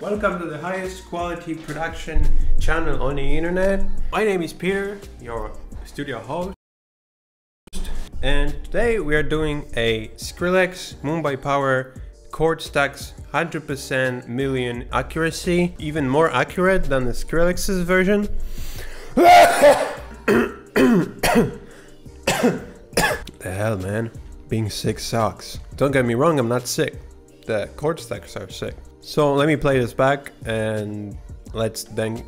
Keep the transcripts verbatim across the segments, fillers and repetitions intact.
Welcome to the highest quality production channel on the internet. My name is Peter, your studio host. And today we are doing a Skrillex Mumbai Power chord stacks one hundred percent million accuracy, even more accurate than the Skrillex's version. The hell, man, being sick sucks. Don't get me wrong, I'm not sick. The chord stacks are sick. So let me play this back and let's then...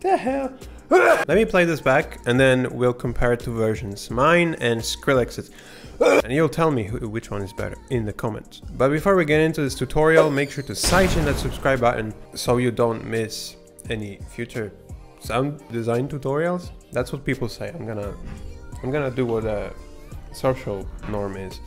The hell? Let me play this back and then we'll compare two versions, mine and Skrillex's. And you'll tell me who, which one is better in the comments. But before we get into this tutorial, make sure to side in that subscribe button so you don't miss any future sound design tutorials. That's what people say. I'm gonna, I'm gonna do what a social norm is.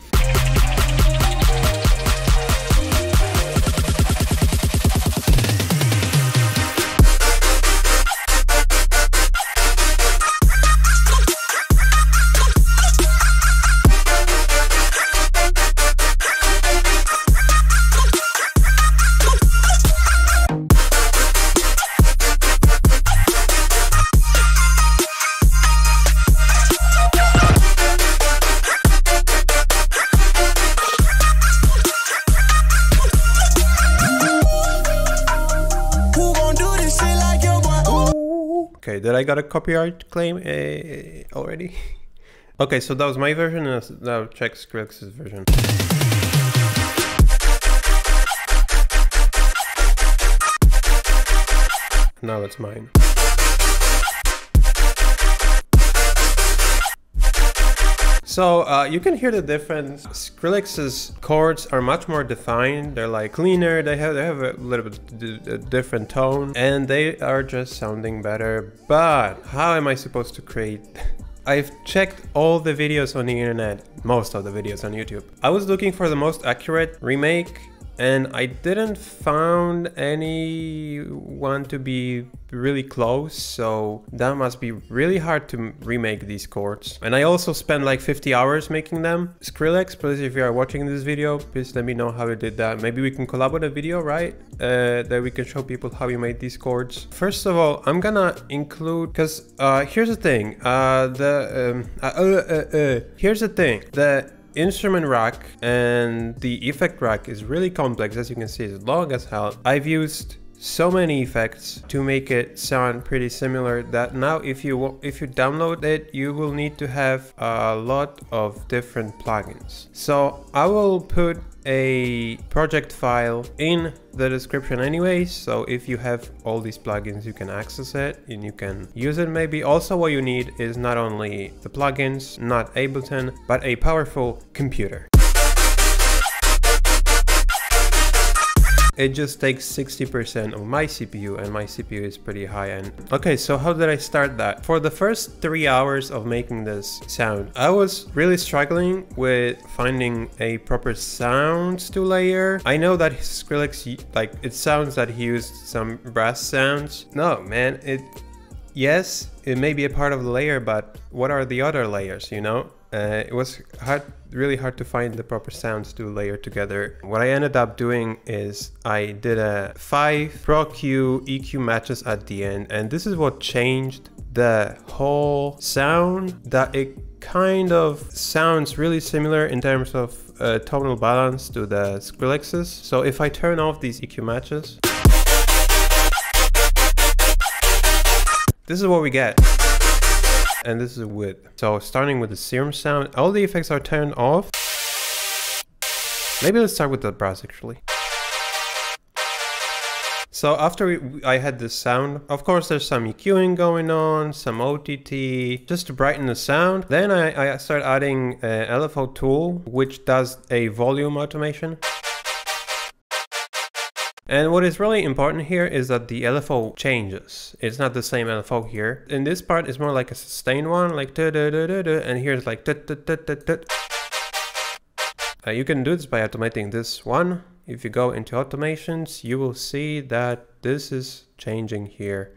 Okay, did I got a copyright claim uh, already? Okay, so that was my version, and now check Skrillex's version. Now it's mine. So uh, you can hear the difference. Skrillex's chords are much more defined. They're like cleaner. They have they have a little bit a different tone, and they are just sounding better. But how am I supposed to create? I've checked all the videos on the internet, most of the videos on YouTube. I was looking for the most accurate remake, and I didn't found any one to be really close, so that must be really hard to remake these chords. And I also spent like fifty hours making them. Skrillex, please, if you are watching this video, please let me know how you did that. Maybe we can collaborate a video, right? Uh, that we can show people how you made these chords. First of all, I'm gonna include, because uh, here's the thing, uh, the, um, uh, uh, uh, uh, here's the thing, the instrument rack and the effect rack is really complex. As you can see, it's long as hell. I've used so many effects to make it sound pretty similar that now if you if you download it, you will need to have a lot of different plugins. So I will put a project file in the description anyway, so if you have all these plugins you can access it and you can use it. Maybe also what you need is not only the plugins, not Ableton, but a powerful computer. It just takes sixty percent of my C P U, and my C P U is pretty high end. Okay, so how did I start that? For the first three hours of making this sound, I was really struggling with finding a proper sounds to layer. I know that Skrillex, like, it sounds that he used some brass sounds. No, man, it, yes, it may be a part of the layer, but what are the other layers, you know? Uh, it was hard, really hard to find the proper sounds to layer together. What I ended up doing is I did a five Pro Q E Q matches at the end, and this is what changed the whole sound, that it kind of sounds really similar in terms of uh, tonal balance to the Skrillex's. So if I turn off these E Q matches, this is what we get. And this is with. So starting with the serum sound, all the effects are turned off. Maybe let's start with the brass actually. So after we, I had this sound, of course there's some EQing going on, some O T T, just to brighten the sound. Then I, I start adding an L F O tool, which does a volume automation. And what is really important here is that the L F O changes. It's not the same L F O here. In this part, it's more like a sustained one, like da da da da da, and here's like da da da da da. Uh, you can do this by automating this one. If you go into automations, you will see that this is changing here.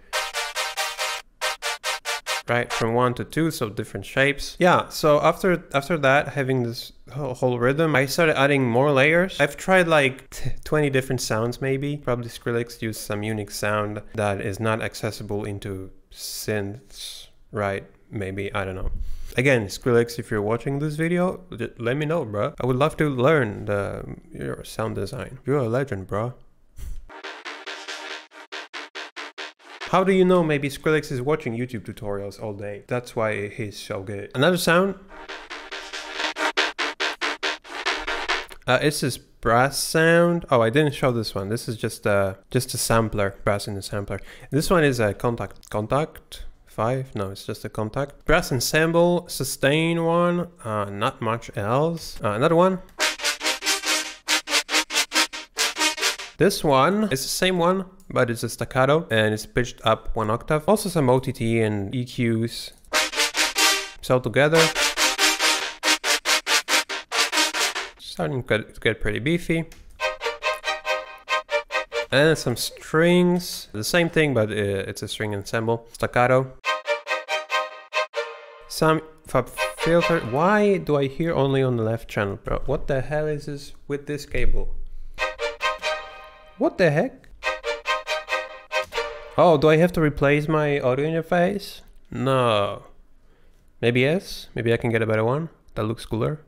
right? From one to two, so different shapes. Yeah, so after after that, having this whole rhythm, I started adding more layers. I've tried like twenty different sounds maybe. Probably Skrillex used some unique sound that is not accessible into synths, right? Maybe, I don't know. Again, Skrillex, if you're watching this video, let me know, bro. I would love to learn the, your sound design. You're a legend, bro. How do you know maybe Skrillex is watching YouTube tutorials all day? That's why he's so good. Another sound. Uh, it's this brass sound. Oh, I didn't show this one. This is just a, just a sampler, brass in the sampler. This one is a contact, contact five. No, it's just a contact. Brass ensemble, sustain one, uh, not much else. Uh, another one. This one is the same one, but it's a staccato and it's pitched up one octave. Also some O T T and E Qs. So together, starting to get pretty beefy. And some strings, the same thing, but it's a string ensemble, staccato. Some FabFilter. Why do I hear only on the left channel, bro? What the hell is this with this cable? What the heck? Oh, do I have to replace my audio interface? No. Maybe yes. Maybe I can get a better one that looks cooler.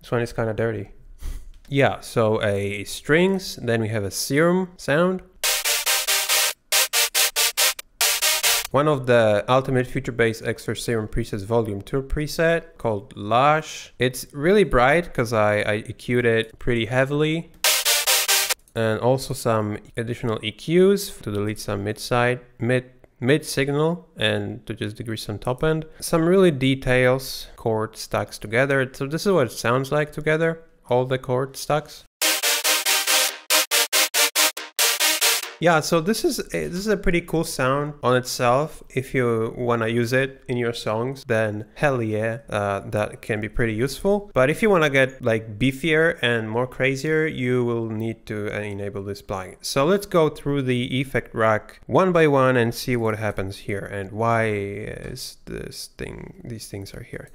This one is kind of dirty. Yeah, so a strings, then we have a serum sound. One of the ultimate future bass Xfer Serum presets volume two preset called Lush. It's really bright because I, I E Q'd it pretty heavily. And also some additional E Qs to delete some mid side, mid, mid signal, and to just decrease some top end. Some really details, chord stacks together. So this is what it sounds like together, all the chord stacks. Yeah, so this is a, this is a pretty cool sound on itself. If you want to use it in your songs, then hell yeah, uh, that can be pretty useful. But if you want to get like beefier and more crazier, you will need to uh, enable this plugin. So let's go through the effect rack one by one and see what happens here and why is this thing these things are here.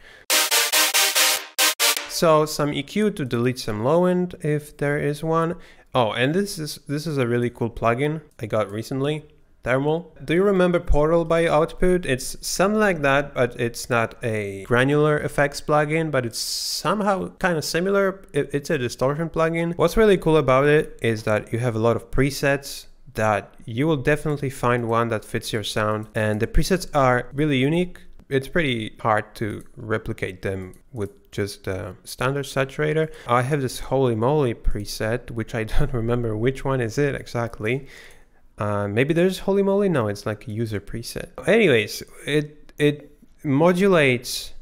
So some E Q to delete some low end if there is one. Oh, and this is this is a really cool plugin I got recently, Thermal. Do you remember Portal by Output? It's something like that, but it's not a granular effects plugin, but it's somehow kind of similar. It, it's a distortion plugin. What's really cool about it is that you have a lot of presets that you will definitely find one that fits your sound, and the presets are really unique. It's pretty hard to replicate them with just a standard saturator. I have this holy moly preset, which I don't remember which one is it exactly. Uh, maybe there's holy moly? No, it's like a user preset. Anyways, it, it modulates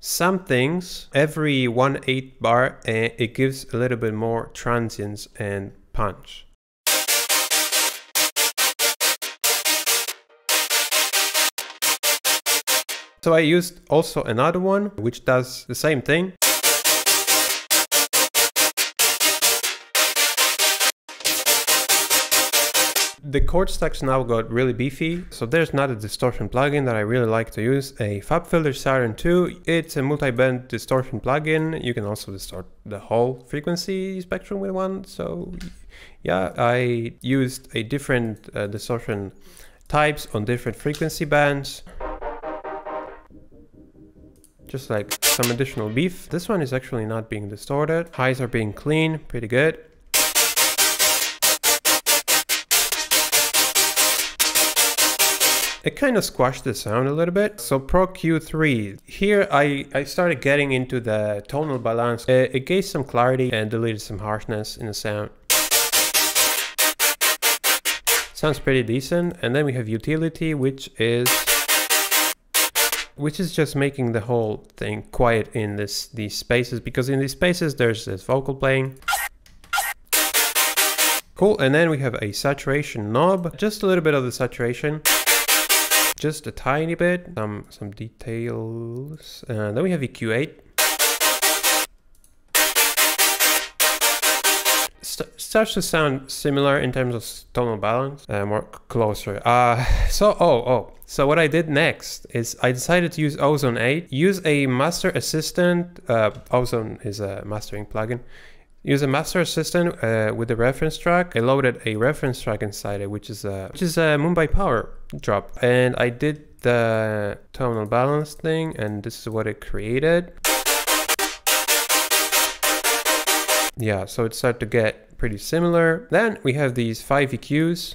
some things. Every one eighth bar, uh, it gives a little bit more transients and punch. So I used also another one, which does the same thing. The chord stacks now got really beefy, so there's not a distortion plugin that I really like to use, a FabFilter Saturn two. It's a multi-band distortion plugin. You can also distort the whole frequency spectrum with one. So yeah, I used a different uh, distortion types on different frequency bands. Just like some additional beef. This one is actually not being distorted. Highs are being clean, pretty good. It kind of squashed the sound a little bit. So Pro Q three, here I, I started getting into the tonal balance. It, it gave some clarity and deleted some harshness in the sound. Sounds pretty decent. And then we have utility, which is which is just making the whole thing quiet in this these spaces, because in these spaces there's this vocal playing. Cool, and then we have a saturation knob, just a little bit of the saturation, just a tiny bit, some, some details, and then we have E Q eight. st starts to sound similar in terms of tonal balance, uh, more closer. Uh, so, oh, oh. So what I did next is I decided to use Ozone eight, use a master assistant. Uh, Ozone is a mastering plugin. Use a master assistant uh, with the reference track. I loaded a reference track inside it, which is a, which is a Mumbai Power drop. And I did the tonal balance thing, and this is what it created. Yeah, so it started to get pretty similar. Then we have these five E Qs.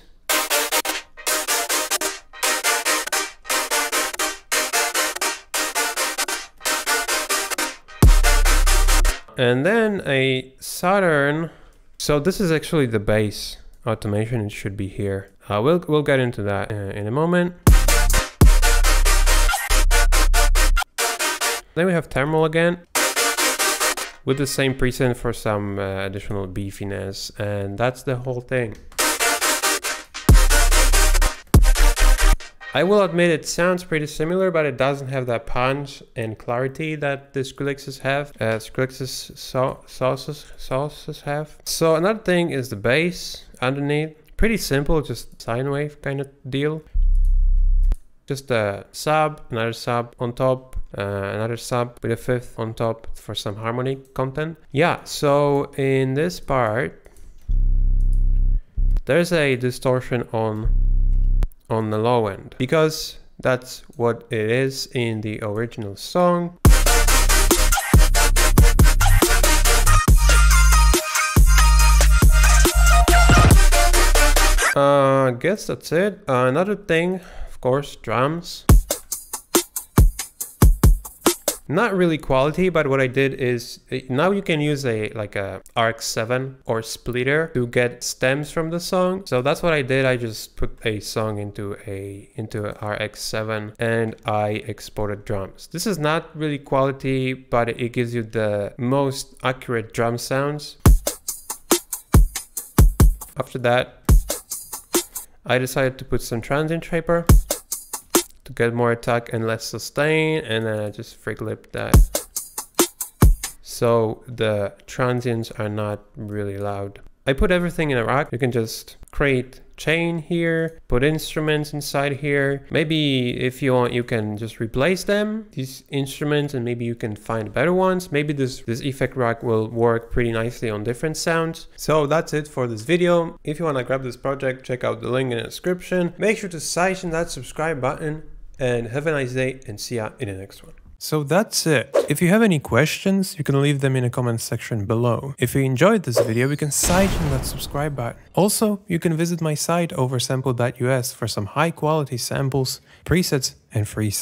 And then a Saturn. So this is actually the bass automation. It should be here. Uh, we'll, we'll get into that uh, in a moment. Then we have Thermal again, with the same preset for some uh, additional beefiness, and that's the whole thing. I will admit it sounds pretty similar, but it doesn't have that punch and clarity that the Skrillexes have, uh, Skrillexes so sauces, sauces have. So another thing is the bass underneath. Pretty simple, just sine wave kind of deal. Just a sub, another sub on top, uh, another sub with a fifth on top for some harmonic content. Yeah, so in this part, there's a distortion on on the low end, because that's what it is in the original song. Uh, I guess that's it. Uh, another thing, of course, drums. Not really quality, but what I did is now you can use a like a R X seven or splitter to get stems from the song. So that's what I did. I just put a song into a into a R X seven and I exported drums. This is not really quality, but it gives you the most accurate drum sounds. After that, I decided to put some transient shaper to get more attack and less sustain, and then I just free clip that. So the transients are not really loud. I put everything in a rack. You can just create chain here, put instruments inside here. Maybe if you want, you can just replace them, these instruments, and maybe you can find better ones. Maybe this, this effect rack will work pretty nicely on different sounds. So that's it for this video. If you want to grab this project, check out the link in the description. Make sure to session that subscribe button, and have a nice day, and see ya in the next one. So that's it. If you have any questions, you can leave them in the comment section below. If you enjoyed this video, you can session that subscribe button. Also, you can visit my site Oversampled dot U S for some high quality samples, presets and free samples.